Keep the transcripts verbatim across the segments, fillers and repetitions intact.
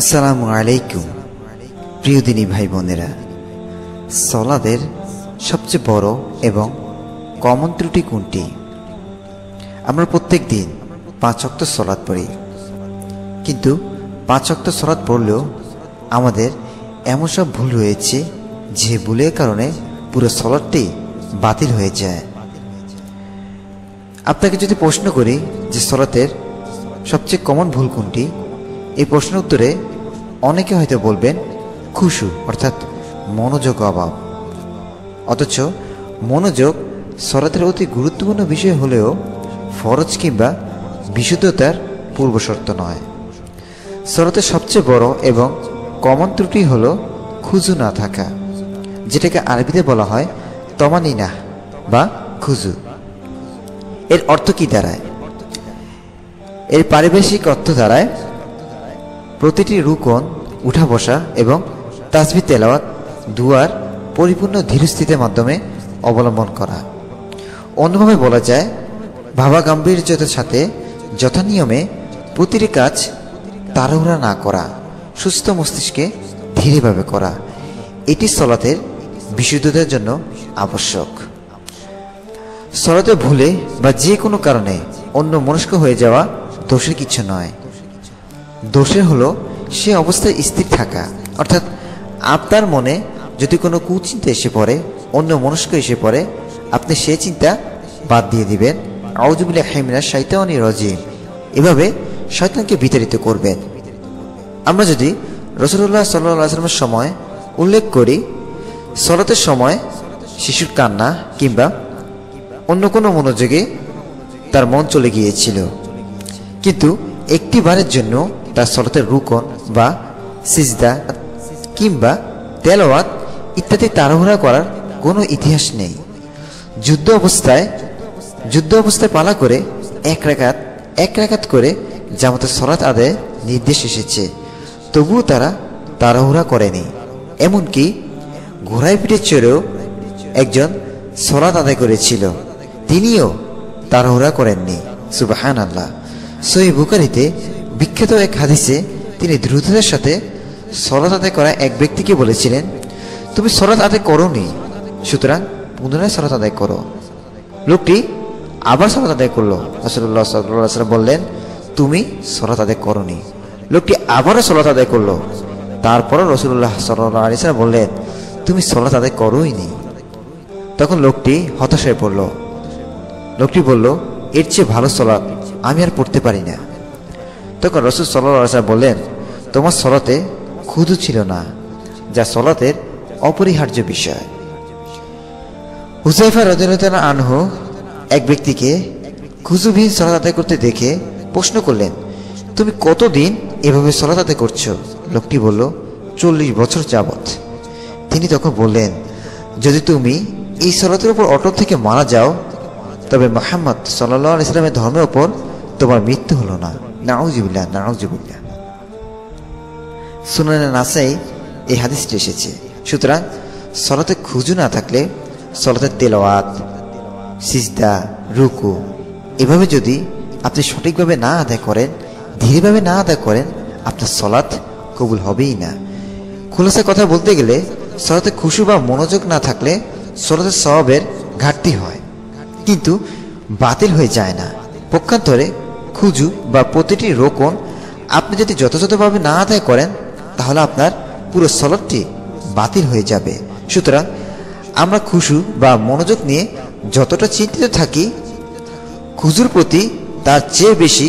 আসসালামু আলাইকুম প্রিয় দিনী ভাই বোনেরা, সালাতের সবচেয়ে বড় এবং কমন ত্রুটি কোনটি? আমরা প্রত্যেক দিন পাঁচ ওয়াক্ত সালাত পড়ি, কিন্তু পাঁচ ওয়াক্ত সালাত পড়লেও আমাদের এমন সব ভুল রয়েছে যে ভুলের কারণে পুরো সালাতটি বাতিল হয়ে যায়। আপনাকে যদি প্রশ্ন করি যে সালাতের সবচেয়ে কমন ভুল কোনটি, এই প্রশ্ন উত্তরে অনেকে হয়তো বলবেন খুশু, অর্থাৎ মনোযোগ অভাব। অথচ মনোযোগ সালাতের অতি গুরুত্বপূর্ণ বিষয় হলেও ফরজ কিংবা বিশুদ্ধতার পূর্বশর্ত নয়। সালাতের সবচেয়ে বড় এবং কমন ত্রুটি হল খুজু না থাকা, যেটাকে আরবিতে বলা হয় তমানিনা বা খুজু। এর অর্থ কি দাঁড়ায়? এর পারিভাষিক অর্থ দাঁড়ায় প্রতিটি রুকন, উঠা বসা এবং তাসবিহ তেলাওয়াত দুয়ার পরিপূর্ণ ধীরস্থিতির মাধ্যমে অবলম্বন করা। অন্যভাবে বলা যায়, ভাবা গাম্ভীর্যতার সাথে যথানিয়মে প্রতিটি কাজ তাড়াহুড়া না করা, সুস্থ মস্তিষ্কে ধীরেভাবে করা। এটি সালাতের বিশুদ্ধতার জন্য আবশ্যক। সালাতে ভুলে বা যে কোনো কারণে অন্য মনস্ক হয়ে যাওয়া দোষের কিছু নয়। দোষের হলো সে অবস্থায় স্থির থাকা, অর্থাৎ আপনার মনে যদি কোনো কুচিন্তা এসে পড়ে, অন্য মনস্ক এসে পড়ে, আপনি সে চিন্তা বাদ দিয়ে দিবেন। আউযুবিল্লাহ মিনাশ শাইতানির রাজিম, এভাবে শয়তানকে বিতাড়িত করবেন। আমরা যদি রাসূলুল্লাহ সাল্লাল্লাহু আলাইহি ওয়াসাল্লামের সময় উল্লেখ করি, সালাতের সময় শিশুর কান্না কিংবা অন্য কোনো মনোযোগে তার মন চলে গিয়েছিল, কিন্তু একটি বারের জন্য তার সালাতের রুকন বা সিজদা কিংবা তেলাওয়াত ইত্যাদি তাড়াহুড়া করার কোনো ইতিহাস নেই। যুদ্ধ অবস্থায় যুদ্ধ অবস্থায় পালা করে এক রাকাত এক রাকাত করে জামাতের সালাত আদায়ের নির্দেশ এসেছে, তবুও তারা তাড়াহুড়া করেনি। এমনকি ঘোড়ায় পিঠে চড়েও একজন সালাত আদায় করেছিল, তিনিও তাড়াহুড়া করেননি। সুবহানাল্লাহ। সহিহ বুখারীতে বিখ্যাত এক হাদিসে তিনি দ্রুততার সাথে সালাত আদায় করা এক ব্যক্তিকে বলেছিলেন, তুমি সালাত আদায় করোনি, সুতরাং পুনরায় সালাত আদায় করো। লোকটি আবার সালাত আদায় করল। রাসূলুল্লাহ সাল্লাল্লাহু আলাইহি ওয়াসাল্লাম বললেন, তুমি সালাত আদায় করোনি। লোকটি আবারও সালাত আদায় করল। তারপরও রাসূলুল্লাহ সাল্লাল্লাহু আলাইহি ওয়াসাল্লাম বললেন, তুমি সালাত আদায় করোইনি। তখন লোকটি হতাশ হয়ে পড়ল। লোকটি বলল, এর চেয়ে ভালো সালাত আমি আর পড়তে পারি না। তখন রাসূল সাল্লাল্লাহু আলাইহি ওয়াসাল্লাম বললেন, তোমার সালাতে খুদু ছিল না, যা সালাতের অপরিহার্য বিষয়। হুযায়ফা রাদিয়াল্লাহু আনহু এক ব্যক্তিকে খুজুবিহীন সালাত আদায় করতে দেখে প্রশ্ন করলেন, তুমি কতদিন এভাবে সালাত আদায় করছো? লোকটি বলল, চল্লিশ বছর যাবৎ। তিনি তখন বললেন, যদি তুমি এই সালাতের উপর অটল থেকে মারা যাও, তবে মুহাম্মদ সাল্লাল্লাহু আলাইহি ওয়াসাল্লামের ধর্মের উপর তোমার মৃত্যু হলো না। নাউযুবিল্লাহ, নাউযুবিল্লাহ। সুনানে নাসাই এই হাদিসটি এসেছে। সুতরাং সালাতে খুজু না থাকলে সালাতের তেলাওয়াত, সিজদা, রুকু এভাবে যদি আপনি সঠিকভাবে না আদায় করেন, ধীরেভাবে না আদায় করেন, আপনার সালাত কবুল হবেই না। খুলাসা কথা বলতে গেলে, সালাতে খুশু বা মনোযোগ না থাকলে সালাতের সওয়াবের ঘাটতি হয়, কিন্তু বাতিল হয়ে যায় না। পক্ষান্তরে খুজু বা প্রতিটি রোকন আপনি যদি যথাযথভাবে না আদায় করেন, তাহলে আপনার পুরো সালাতটি বাতিল হয়ে যাবে। সুতরাং আমরা খুশু বা মনোযোগ নিয়ে যতটা চিন্তিত থাকি, খুজুর প্রতি তার চেয়ে বেশি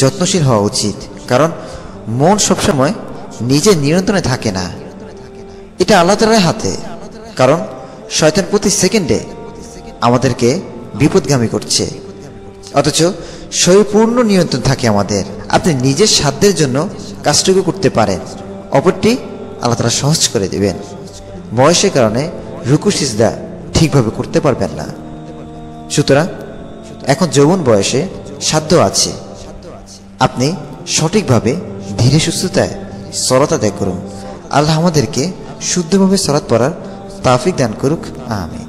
যত্নশীল হওয়া উচিত, কারণ মন সবসময় নিজের নিয়ন্ত্রণে থাকে না। এটা আল্লাহ তাআলার হাতে, কারণ শয়তান প্রতি সেকেন্ডে আমাদেরকে বিপদগামী করছে, অথচ স্বয়ংপূর্ণ নিয়ন্ত্রণ থাকে আমাদের। আপনি নিজের সাধ্যের জন্য কাজটুকু করতে পারেন, অপরটি আল্লাহ তাআলা সহজ করে দেবেন। বয়সের কারণে রুকু সিজদা ঠিকভাবে করতে পারবেন না। সুতরাং এখন যৌবন বয়সে সাধ্য আছে, আপনি সঠিকভাবে ধীরে সুস্থতায় সালাত আদায় করুন। আল্লাহ আমাদেরকে শুদ্ধভাবে সালাত পড়ার তাওফিক দান করুক। আমিন।